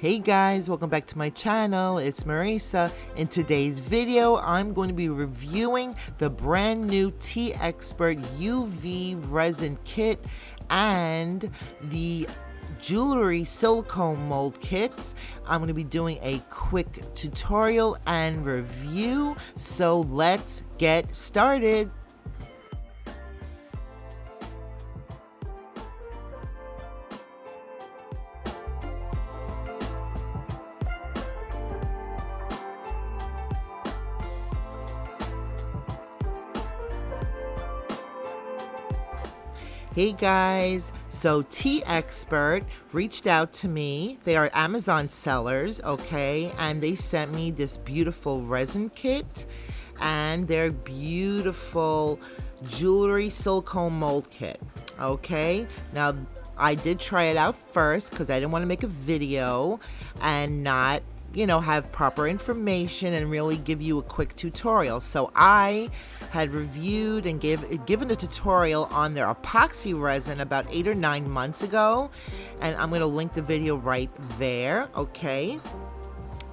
Hey guys, welcome back to my channel. It's Marisa. In today's video, I'm going to be reviewing the brand new Teexpert UV Resin Kit and the jewelry silicone mold kits. I'm going to be doing a quick tutorial and review, so let's get started. Hey guys, so Teexpert reached out to me. They are Amazon sellers, okay? And they sent me this beautiful resin kit and their beautiful jewelry silicone mold kit, okay? Now, I did try it out first because I didn't want to make a video and not, you know, have proper information and really give you a quick tutorial. So I had reviewed and given a tutorial on their epoxy resin about 8 or 9 months ago, and I'm going to link the video right there, okay?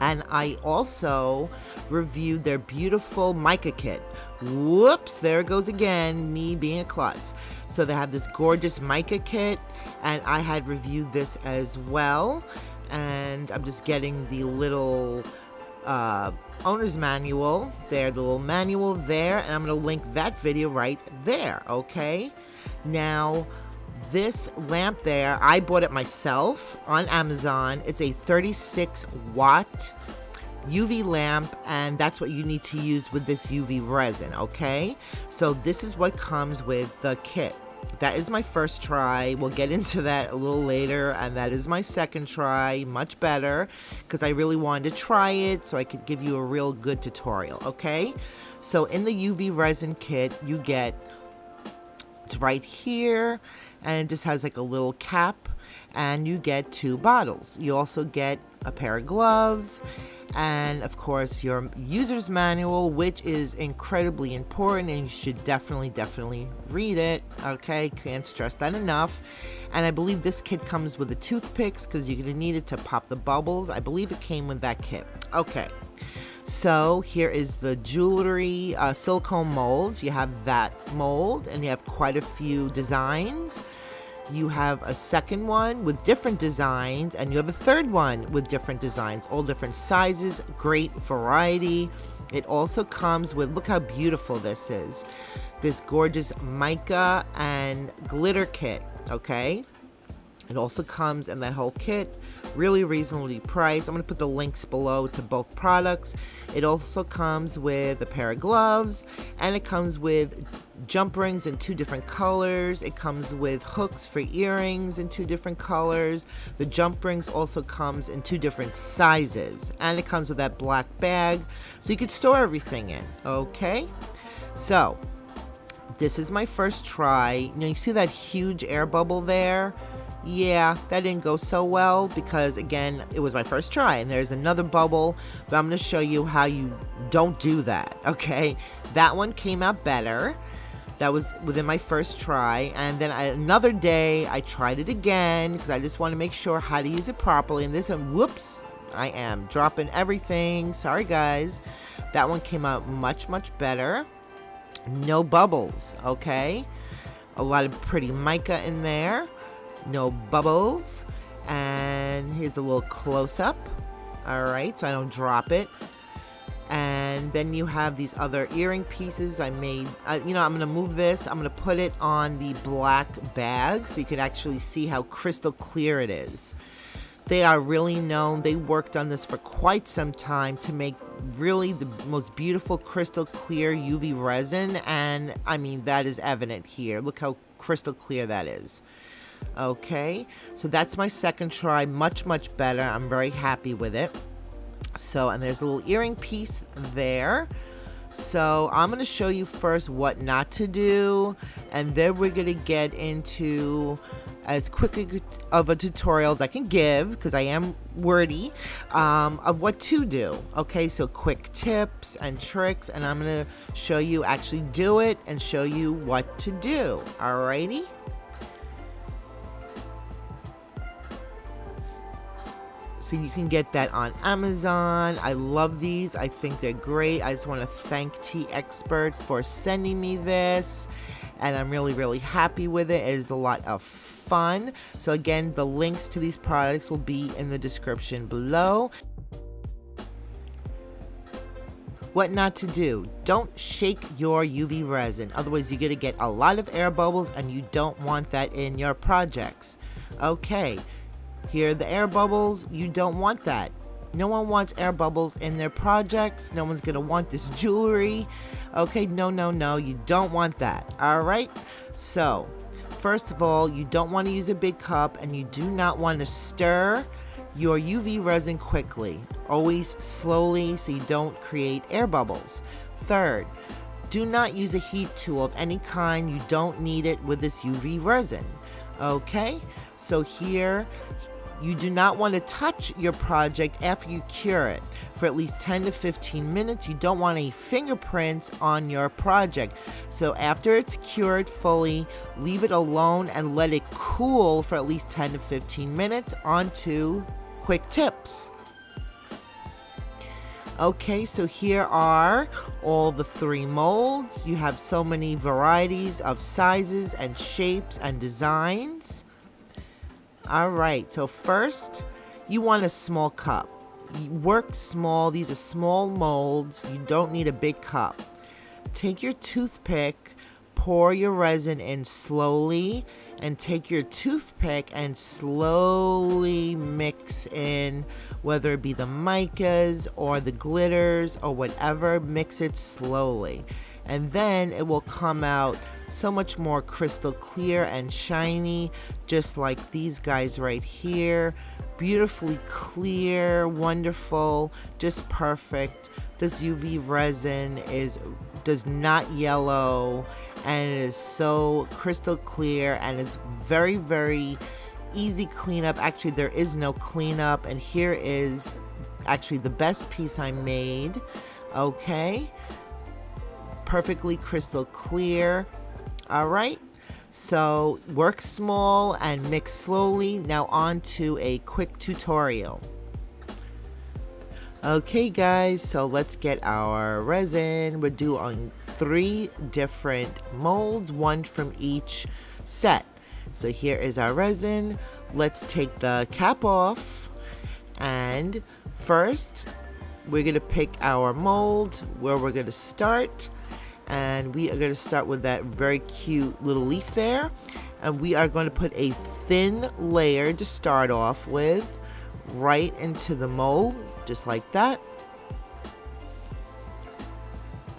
And I also reviewed their beautiful mica kit. Whoops, there it goes again, me being a klutz. So they have this gorgeous mica kit, and I had reviewed this as well. And I'm just getting the little owner's manual there, the little manual there, and I'm going to link that video right there, okay? Now, this lamp there, I bought it myself on Amazon. It's a 36-watt UV lamp, and that's what you need to use with this UV resin, okay? So this is what comes with the kit. That is my first try. We'll get into that a little later, and that is my second try, much better, because I really wanted to try it so I could give you a real good tutorial, okay? So in the UV resin kit, you get, it's right here, and it just has like a little cap, and you get 2 bottles. You also get a pair of gloves, and of course your user's manual, which is incredibly important, and you should definitely read it, okay? Can't stress that enough. And I believe this kit comes with the toothpicks because you're gonna need it to pop the bubbles. I believe it came with that kit, okay? So here is the jewelry silicone molds. You have that mold, and you have quite a few designs. You have a second one with different designs, and you have a third one with different designs, all different sizes, great variety. It also comes with, look how beautiful this is, this gorgeous mica and glitter kit, okay? It also comes in that whole kit, really reasonably priced. I'm going to put the links below to both products. It also comes with a pair of gloves, and it comes with jump rings in 2 different colors. It comes with hooks for earrings in 2 different colors. The jump rings also comes in 2 different sizes, and it comes with that black bag so you could store everything in, okay? So this is my first try. You know, you see that huge air bubble there? Yeah, that didn't go so well because, again, it was my first try, and there's another bubble, but I'm going to show you how you don't do that, okay? That one came out better. That was within my first try, and then another day, I tried it again because I just want to make sure how to use it properly, and this one, whoops, I am dropping everything. Sorry, guys. That one came out much better. No bubbles, okay? A lot of pretty mica in there. No bubbles. And here's a little close-up, all right, so I don't drop it. And then you have these other earring pieces I made. You know, I'm gonna move this, I'm gonna put it on the black bag so you can actually see how crystal clear it is. They are really known, they worked on this for quite some time to make really the most beautiful crystal clear UV resin, and I mean that is evident here. Look how crystal clear that is. Okay, so that's my second try, much better. I'm very happy with it. So, and there's a little earring piece there. So I'm going to show you first what not to do, and then we're going to get into as quick of a tutorial as I can give, because I am wordy, of what to do. Okay, so quick tips and tricks, and I'm going to show you actually do it and show you what to do. Alrighty. So you can get that on Amazon. I love these. I think they're great. I just want to thank Teexpert for sending me this. And I'm really, really happy with it. It is a lot of fun. So again, the links to these products will be in the description below. What not to do. Don't shake your UV resin. Otherwise, you're going to get a lot of air bubbles and you don't want that in your projects. Okay, here are the air bubbles. You don't want that. No one wants air bubbles in their projects. No one's going to want this jewelry. Okay, no, no, no. You don't want that. All right. So, first of all, you don't want to use a big cup and you do not want to stir your UV resin quickly. Always slowly so you don't create air bubbles. Third, do not use a heat tool of any kind. You don't need it with this UV resin. Okay? So here, you do not want to touch your project after you cure it for at least 10 to 15 minutes. You don't want any fingerprints on your project. So after it's cured fully, leave it alone and let it cool for at least 10 to 15 minutes. On to quick tips. Okay, so here are all the three molds. You have so many varieties of sizes and shapes and designs. Alright, so first, you want a small cup. You work small. These are small molds. You don't need a big cup. Take your toothpick, pour your resin in slowly, and take your toothpick and slowly mix in, whether it be the micas or the glitters or whatever, mix it slowly. And then it will come out so much more crystal clear and shiny, just like these guys right here. Beautifully clear, wonderful, just perfect. This UV resin does not yellow, and it is so crystal clear, and it's very, very easy cleanup. Actually, there is no cleanup, and here is actually the best piece I made. Okay, perfectly crystal clear. Alright, so work small and mix slowly. Now on to a quick tutorial. Okay guys, so let's get our resin. We're doing three different molds, one from each set. So here is our resin. Let's take the cap off, and first we're going to pick our mold where we're going to start. And we are going to start with that very cute little leaf there. And we are going to put a thin layer to start off with right into the mold, just like that.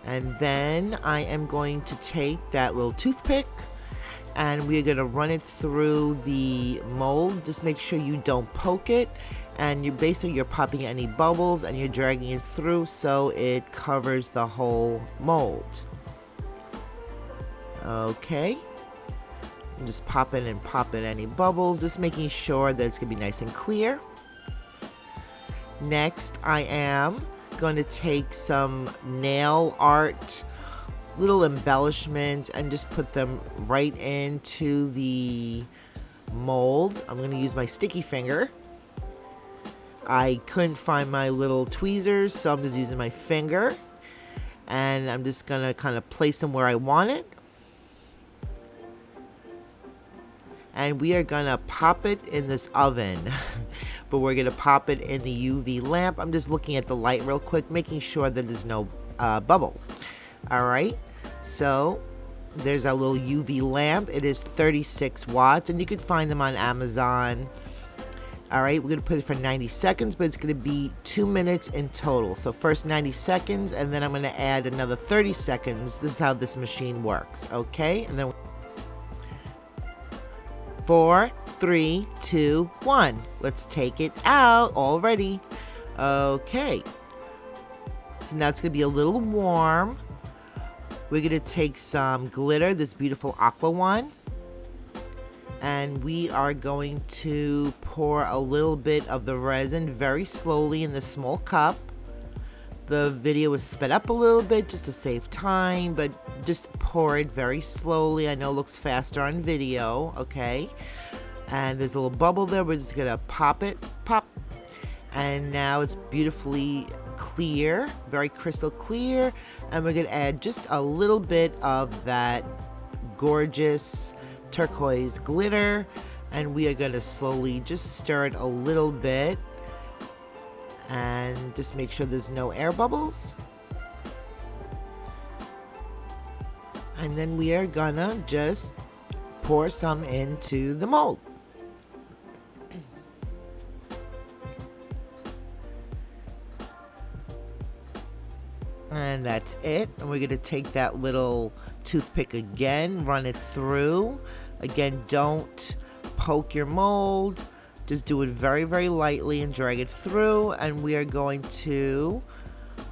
And then I am going to take that little toothpick and we are going to run it through the mold. Just make sure you don't poke it. And you're popping any bubbles and you're dragging it through so it covers the whole mold. Okay, I'm just popping and popping any bubbles, just making sure that it's going to be nice and clear. Next, I am going to take some nail art, little embellishments, and just put them right into the mold. I'm going to use my sticky finger. I couldn't find my little tweezers, so I'm just using my finger. And I'm just going to kind of place them where I want it. And we are going to pop it in this oven, but we're going to pop it in the UV lamp. I'm just looking at the light real quick, making sure that there's no bubbles. All right, so there's our little UV lamp. It is 36 watts, and you can find them on Amazon. All right, we're going to put it for 90 seconds, but it's going to be 2 minutes in total. So first 90 seconds, and then I'm going to add another 30 seconds. This is how this machine works, okay? And then 4, 3, 2, 1. Let's take it out already. Okay. So now it's going to be a little warm. We're going to take some glitter, this beautiful aqua one. And we are going to pour a little bit of the resin very slowly in the small cup. The video was sped up a little bit just to save time, but just pour it very slowly. I know it looks faster on video, okay? And there's a little bubble there. We're just gonna pop it, pop. and now it's beautifully clear, very crystal clear, and we're gonna add just a little bit of that gorgeous turquoise glitter, and we are gonna slowly just stir it a little bit and just make sure there's no air bubbles. And then we are gonna just pour some into the mold. And that's it. And we're gonna take that little toothpick again, run it through. Again, don't poke your mold. Just do it very, very lightly and drag it through. And we are going to,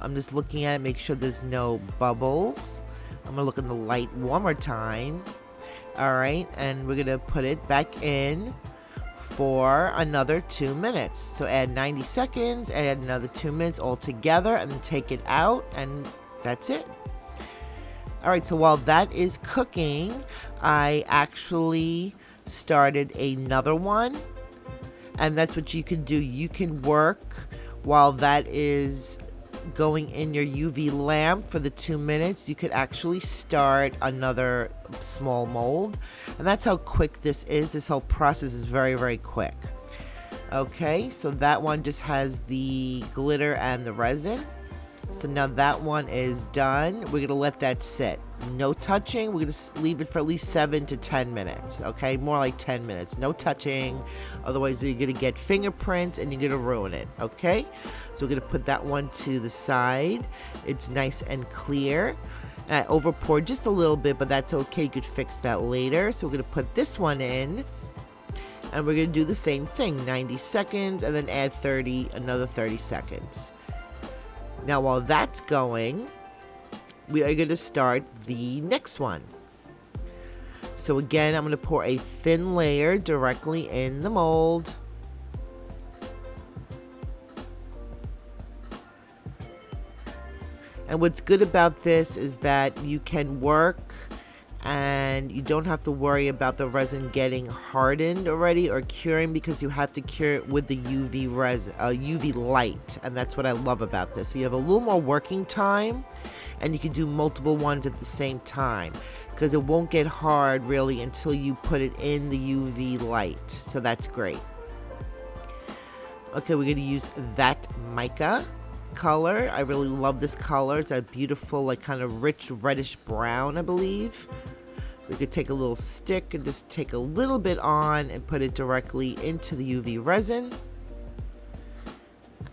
I'm just looking at it, make sure there's no bubbles. I'm gonna look in the light one more time. All right, and we're gonna put it back in for another 2 minutes. So add 90 seconds, add another 2 minutes all together, and then take it out, and that's it. All right, so while that is cooking, I actually started another one, and that's what you can do. You can work while that is going in your UV lamp for the 2 minutes. You could actually start another small mold, and that's how quick this is. This whole process is very, very quick. Okay, so that one just has the glitter and the resin. So now that one is done. We're gonna let that sit, no touching. We're gonna leave it for at least 7 to 10 minutes. Okay, more like 10 minutes, no touching, otherwise you're gonna get fingerprints and you're gonna ruin it. Okay, so we're gonna put that one to the side. It's nice and clear, and I over poured just a little bit, but that's okay, you could fix that later. So we're gonna put this one in, and we're gonna do the same thing, 90 seconds, and then add 30 seconds. Now while that's going, we are going to start the next one. So again, I'm going to pour a thin layer directly in the mold. And what's good about this is that you can work and you don't have to worry about the resin getting hardened already or curing, because you have to cure it with the UV resin, UV light, and that's what I love about this. So you have a little more working time, and you can do multiple ones at the same time, because it won't get hard really until you put it in the UV light. So that's great. Okay, we're going to use that mica color. I really love this color. It's a beautiful, like, kind of rich reddish brown, I believe. We could take a little stick and just take a little bit on and put it directly into the UV resin,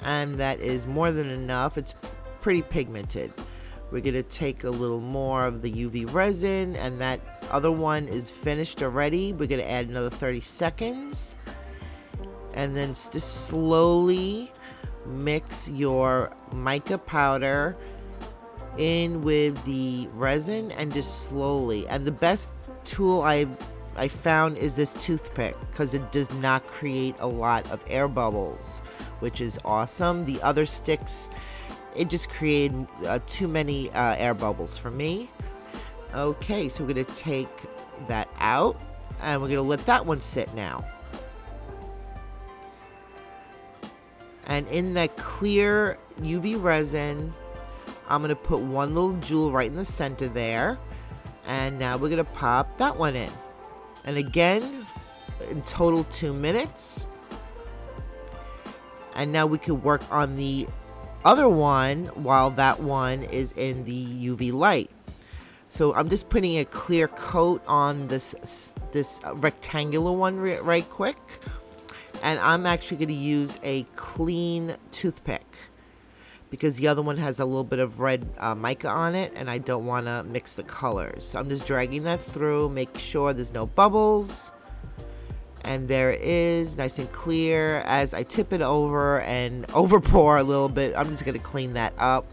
and that is more than enough. It's pretty pigmented. We're gonna take a little more of the UV resin, and that other one is finished already. We're gonna add another 30 seconds, and then just slowly mix your mica powder in with the resin, and just slowly. And the best tool I found is this toothpick, because it does not create a lot of air bubbles, which is awesome. The other sticks, it just created too many air bubbles for me. Okay, so we're gonna take that out, and we're gonna let that one sit now. And in that clear UV resin, I'm gonna put one little jewel right in the center there. And now we're gonna pop that one in. And again, in total 2 minutes. And now we can work on the other one while that one is in the UV light. So I'm just putting a clear coat on this rectangular one right quick. And I'm actually going to use a clean toothpick, because the other one has a little bit of red mica on it, and I don't want to mix the colors. So I'm just dragging that through, make sure there's no bubbles. And there it is, nice and clear. As I tip it over and over pour a little bit, I'm just going to clean that up.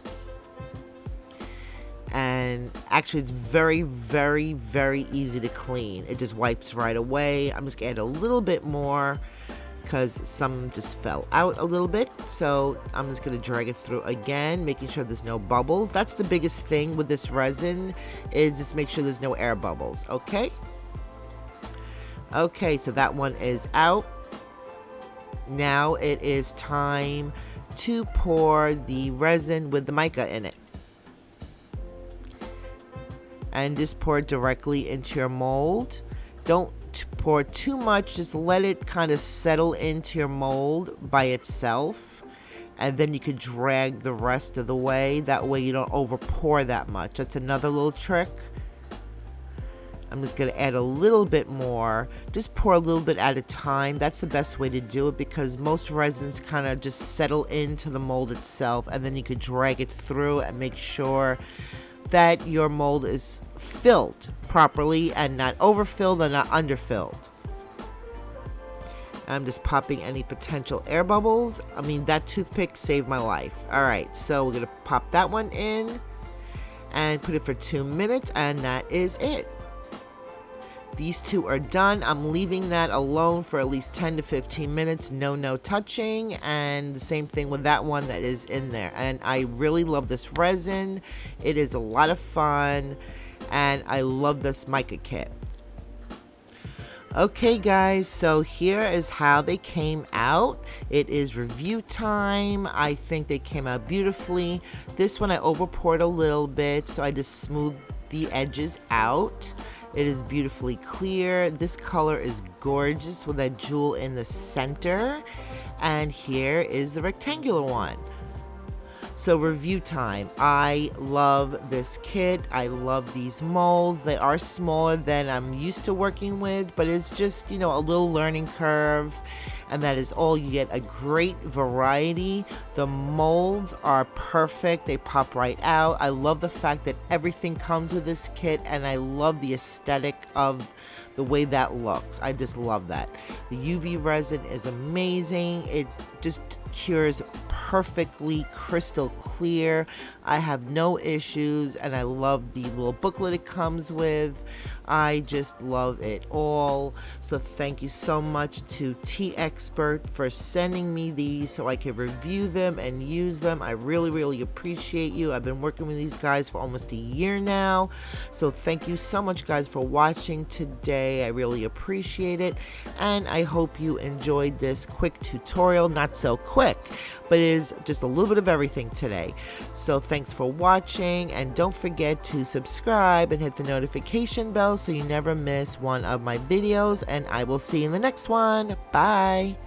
And actually, it's very, very, very easy to clean. It just wipes right away. I'm just going to add a little bit more, because some just fell out a little bit. So I'm just gonna drag it through again, making sure there's no bubbles. That's the biggest thing with this resin, is just make sure there's no air bubbles, okay? Okay, so that one is out. Now it is time to pour the resin with the mica in it. And just pour it directly into your mold. Don't pour too much, just let it kind of settle into your mold by itself. And then you can drag the rest of the way. That way you don't over pour that much. That's another little trick. I'm just going to add a little bit more. Just pour a little bit at a time. That's the best way to do it, because most resins kind of just settle into the mold itself, and then you could drag it through and make sure that your mold is filled properly and not overfilled and not underfilled. I'm just popping any potential air bubbles. I mean, that toothpick saved my life. Alright, so we're going to pop that one in and put it for 2 minutes, and that is it. These two are done. I'm leaving that alone for at least 10 to 15 minutes. No touching, and the same thing with that one that is in there. And I really love this resin. It is a lot of fun, and I love this mica kit. Okay guys, so here is how they came out. It is review time. I think they came out beautifully. This one I over poured a little bit, so I just smoothed the edges out. It is beautifully clear. This color is gorgeous with that jewel in the center. And here is the rectangular one. So review time. I love this kit. I love these molds. They are smaller than I'm used to working with, but it's just, you know, a little learning curve, and that is all. You get a great variety. The molds are perfect. They pop right out. I love the fact that everything comes with this kit, and I love the aesthetic of the way that looks. I just love that. The UV resin is amazing. It just cures perfectly, crystal clear. I have no issues, and I love the little booklet it comes with. I just love it all. So thank you so much to Teexpert for sending me these so I could review them and use them. I really appreciate you. I've been working with these guys for almost a year now. So thank you so much guys for watching today. I really appreciate it, and I hope you enjoyed this quick tutorial. Not so quick, but it is just a little bit of everything today. So thanks for watching, and don't forget to subscribe and hit the notification bell so you never miss one of my videos, and I will see you in the next one. Bye.